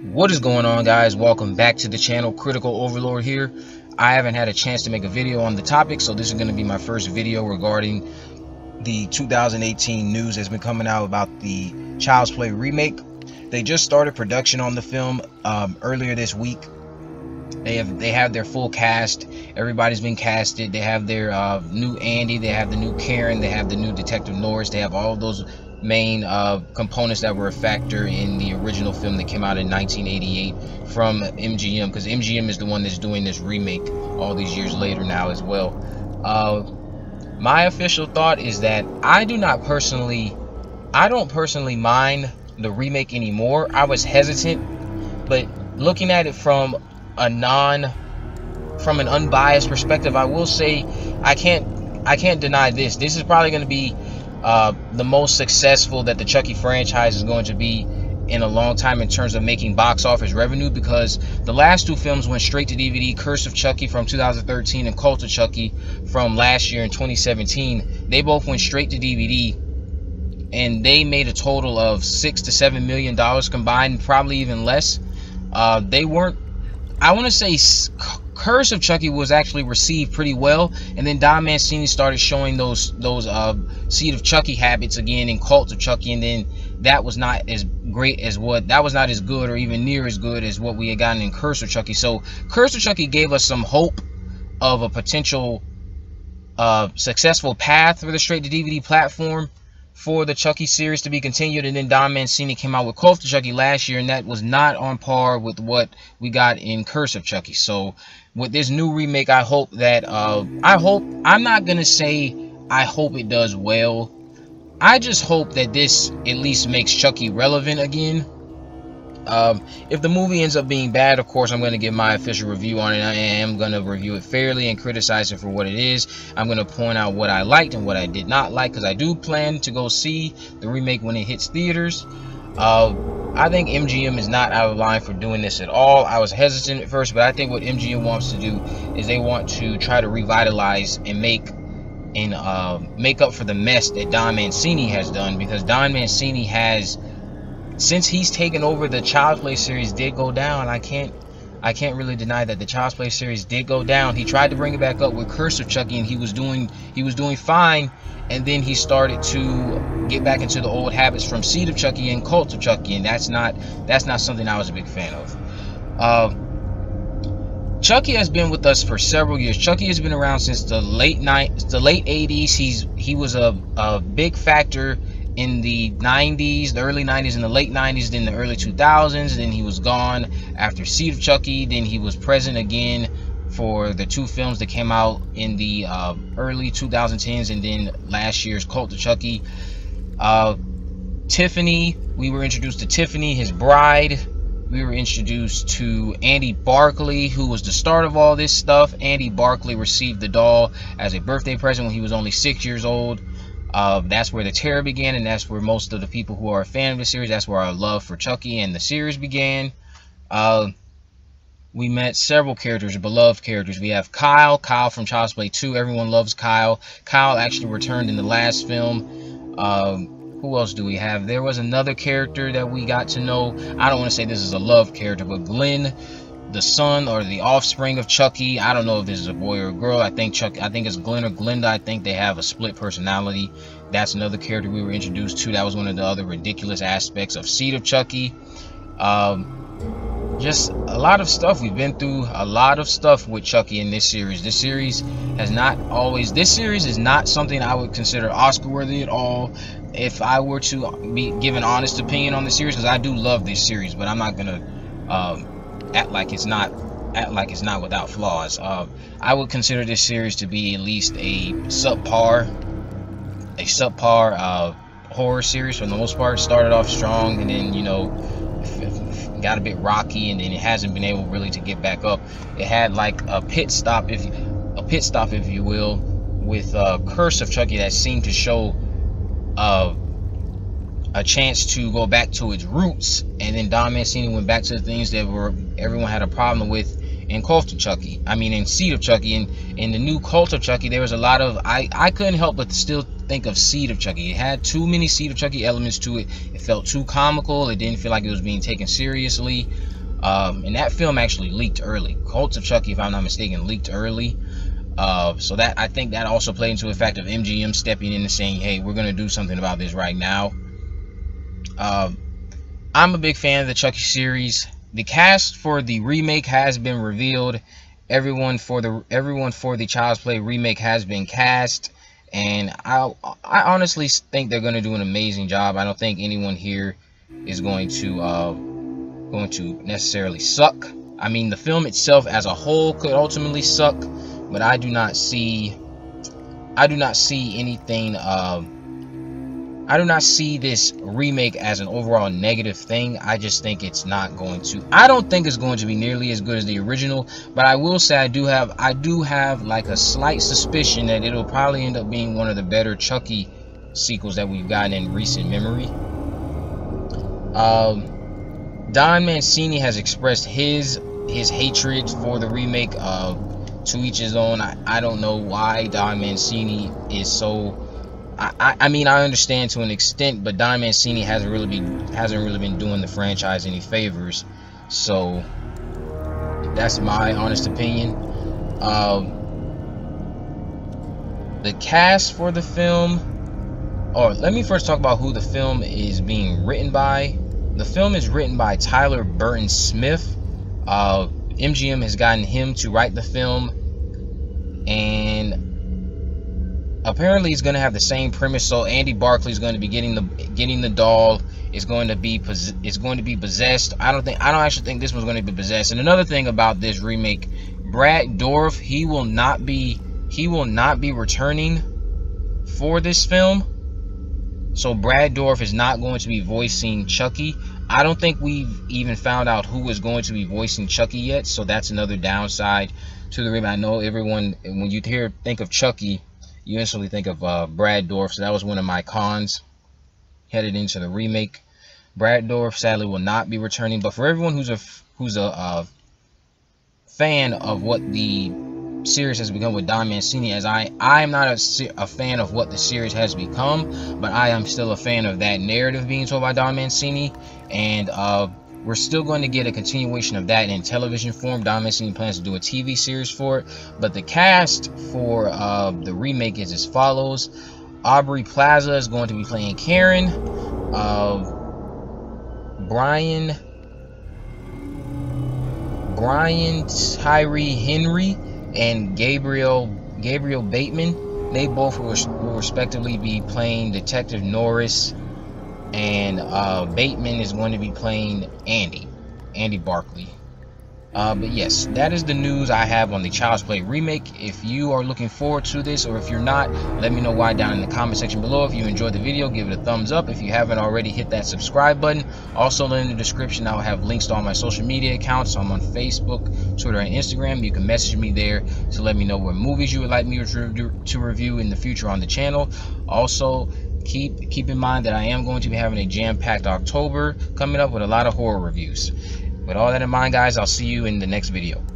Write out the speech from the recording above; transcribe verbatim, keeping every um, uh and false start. What is going on, guys? Welcome back to the channel. Critical Overlord here. I haven't had a chance to make a video on the topic, so this is going to be my first video regarding the two thousand eighteen news that's been coming out about the Child's Play remake. They just started production on the film um, earlier this week. They have they have their full cast. Everybody's been casted. They have their uh, new Andy. They have the new Karen. They have the new Detective Norris. They have all of those main uh, components that were a factor in the original film that came out in nineteen eighty-eight from M G M, because M G M is the one that's doing this remake all these years later now as well. Uh, my official thought is that I do not personally, I don't personally mind the remake anymore. I was hesitant, but looking at it from a non, from an unbiased perspective, I will say I can't, I can't deny this. This is probably going to be Uh, the most successful that the Chucky franchise is going to be in a long time in terms of making box office revenue, because the last two films went straight to D V D. Curse of Chucky from two thousand thirteen and Cult of Chucky from last year in twenty seventeen, they both went straight to D V D, and they made a total of six to seven million dollars combined, probably even less. Uh, they weren't, I want to say Curse of Chucky was actually received pretty well, and then Don Mancini started showing those those uh, Seed of Chucky habits again in Cult of Chucky, and then that was not as great as what that was not as good or even near as good as what we had gotten in Curse of Chucky. So Curse of Chucky gave us some hope of a potential uh, successful path for the straight to D V D platform for the Chucky series to be continued, and then Don Mancini came out with Cult of Chucky last year, and that was not on par with what we got in Curse of Chucky. So with this new remake, I hope that uh, I hope I'm not gonna say I hope it does well. I just hope that this at least makes Chucky relevant again. Um, if the movie ends up being bad, of course, I'm going to give my official review on it. I am going to review it fairly and criticize it for what it is. I'm going to point out what I liked and what I did not like, because I do plan to go see the remake when it hits theaters. Uh, I think M G M is not out of line for doing this at all. I was hesitant at first, but I think what M G M wants to do is they want to try to revitalize and make and uh, make up for the mess that Don Mancini has done, because Don Mancini has, since he's taken over, the Child's Play series did go down. I can't I can't really deny that the Child's Play series did go down. He tried to bring it back up with Curse of Chucky, and he was doing he was doing fine, and then he started to get back into the old habits from Seed of Chucky and Cult of Chucky, and that's not that's not something I was a big fan of. Uh, Chucky has been with us for several years. Chucky has been around since the late night the late eighties. He's he was a, a big factor in the nineties, the early nineties, in the late nineties, then the early two thousands. Then he was gone after Seed of Chucky. Then he was present again for the two films that came out in the uh, early two thousand tens, and then last year's Cult of Chucky. Uh, Tiffany, we were introduced to Tiffany, his bride. We were introduced to Andy Barclay, who was the start of all this stuff. Andy Barclay received the doll as a birthday present when he was only six years old. Uh, that's where the terror began, and that's where most of the people who are a fan of the series, that's where our love for Chucky and the series began. Uh, we met several characters, beloved characters. We have Kyle, Kyle from Child's Play two. Everyone loves Kyle. Kyle actually returned in the last film. Um, who else do we have? There was another character that we got to know. I don't want to say this is a love character, but Glenn, the son or the offspring of Chucky. I don't know if this is a boy or a girl. I think Chuck. I think it's Glenn or Glinda. I think they have a split personality. That's another character we were introduced to. That was one of the other ridiculous aspects of Seed of Chucky. Um, just a lot of stuff we've been through. A lot of stuff with Chucky in this series. This series has not always. This series is not something I would consider Oscar-worthy at all. If I were to be give an honest opinion on the series, because I do love this series, but I'm not gonna. Um, act like it's not act like it's not without flaws. uh, I would consider this series to be at least a subpar a subpar uh, horror series for the most part. Started off strong, and then, you know, got a bit rocky, and then it hasn't been able really to get back up. It had like a pit stop if a pit stop if you will with uh, Curse of Chucky that seemed to show uh, a chance to go back to its roots, and then Don Mancini went back to the things that were everyone had a problem with in Cult of Chucky. I mean, in Seed of Chucky, and in, in the new Cult of Chucky, there was a lot of I I couldn't help but still think of Seed of Chucky. It had too many Seed of Chucky elements to it. It felt too comical. It didn't feel like it was being taken seriously. Um, and that film actually leaked early. Cult of Chucky, if I'm not mistaken, leaked early. Uh, so that, I think that also played into the fact of M G M stepping in and saying, hey, we're going to do something about this right now. Uh, I'm a big fan of the Chucky series. The cast for the remake has been revealed. Everyone for the everyone for the Child's Play remake has been cast, and I I honestly think they're going to do an amazing job. I don't think anyone here is going to uh, going to necessarily suck. I mean, the film itself as a whole could ultimately suck, but I do not see I do not see anything. Uh, I do not see this remake as an overall negative thing. I just think it's not going to, I don't think it's going to be nearly as good as the original, but I will say I do have, I do have like a slight suspicion that it'll probably end up being one of the better Chucky sequels that we've gotten in recent memory. Um, Don Mancini has expressed his, his hatred for the remake. Uh, to each his own. I, I don't know why Don Mancini is so... I, I mean, I understand to an extent, but Don Mancini hasn't really been hasn't really been doing the franchise any favors. So that's my honest opinion. Um, the cast for the film, or let me first talk about who the film is being written by. The film is written by Tyler Burton Smith. Uh, M G M has gotten him to write the film, and apparently he's going to have the same premise. So Andy Barclay is going to be getting the getting the doll. It's going to be it's going to be possessed. I don't think I don't actually think this one's going to be possessed. And another thing about this remake, Brad Dourif, he will not be he will not be returning for this film. So Brad Dourif is not going to be voicing Chucky. I don't think we've even found out who is going to be voicing Chucky yet. So that's another downside to the remake. I know everyone, when you hear think of Chucky, you instantly think of uh, Brad Dourif, so that was one of my cons headed into the remake. Brad Dourif sadly will not be returning, but for everyone who's a who's a uh, fan of what the series has become with Don Mancini, as I I am not a, a fan of what the series has become, but I am still a fan of that narrative being told by Don Mancini, and uh, we're still going to get a continuation of that in television form. Don Mancini plans to do a T V series for it. But the cast for uh, the remake is as follows. Aubrey Plaza is going to be playing Karen. Uh, Brian, Brian Tyree Henry and Gabriel, Gabriel Bateman. They both will respectively be playing Detective Norris, and uh, Bateman is going to be playing Andy, Andy Barclay. Uh, but yes, that is the news I have on the Child's Play remake. If you are looking forward to this, or if you're not, let me know why down in the comment section below. If you enjoyed the video, give it a thumbs up. If you haven't already, hit that subscribe button. Also, in the description, I'll have links to all my social media accounts. I'm on Facebook, Twitter, and Instagram. You can message me there to let me know what movies you would like me to review in the future on the channel. Also, Keep keep in mind that I am going to be having a jam-packed October coming up with a lot of horror reviews. With all that in mind, guys, I'll see you in the next video.